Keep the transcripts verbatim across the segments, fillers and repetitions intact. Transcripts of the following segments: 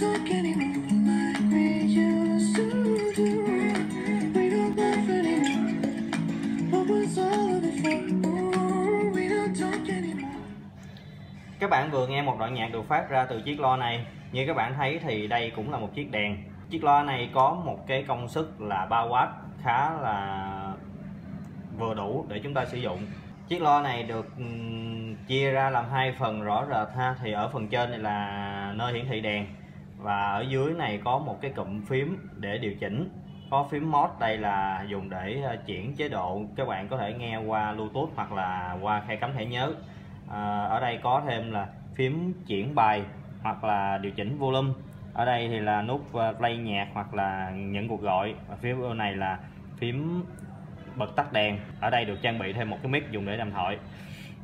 Các bạn vừa nghe một đoạn nhạc được phát ra từ chiếc loa này. Như các bạn thấy thì đây cũng là một chiếc đèn. Chiếc loa này có một cái công suất là ba oát, khá là vừa đủ để chúng ta sử dụng. Chiếc loa này được chia ra làm hai phần rõ rệt ha. Thì ở phần trên này là nơi hiển thị đèn, và ở dưới này có một cái cụm phím để điều chỉnh. Có phím mod, đây là dùng để chuyển chế độ. Các bạn có thể nghe qua Bluetooth hoặc là qua khe cắm thẻ nhớ. À, ở đây có thêm là phím chuyển bài hoặc là điều chỉnh volume. Ở đây thì là nút play nhạc hoặc là nhận cuộc gọi. Và phía bên này là phím bật tắt đèn. Ở đây được trang bị thêm một cái mic dùng để đàm thoại.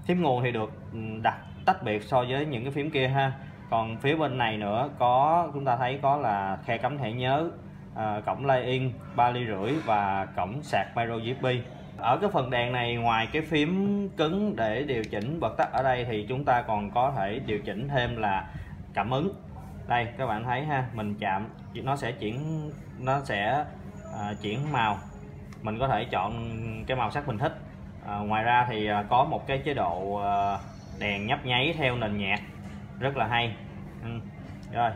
Phím nguồn thì được đặt tách biệt so với những cái phím kia ha. Còn phía bên này nữa có, chúng ta thấy có là khe cắm thẻ nhớ, à, cổng plug-in ba ly rưỡi và cổng sạc micro u ét bê. Ở cái phần đèn này, ngoài cái phím cứng để điều chỉnh bật tắt ở đây thì chúng ta còn có thể điều chỉnh thêm là cảm ứng. Đây các bạn thấy ha, mình chạm nó sẽ chuyển nó sẽ à, chuyển màu. Mình có thể chọn cái màu sắc mình thích. à, Ngoài ra thì có một cái chế độ đèn nhấp nháy theo nền nhạc rất là hay. ừ. Rồi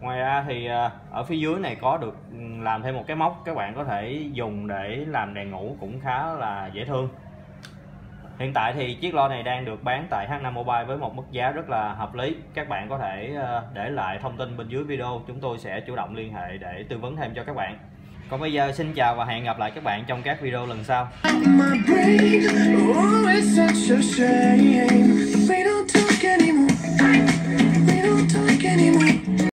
ngoài ra thì ở phía dưới này có được làm thêm một cái móc, các bạn có thể dùng để làm đèn ngủ, cũng khá là dễ thương. Hiện tại thì chiếc loa này đang được bán tại Hoanghamobile với một mức giá rất là hợp lý. Các bạn có thể để lại thông tin bên dưới video, chúng tôi sẽ chủ động liên hệ để tư vấn thêm cho các bạn. Còn bây giờ xin chào và hẹn gặp lại các bạn trong các video lần sau.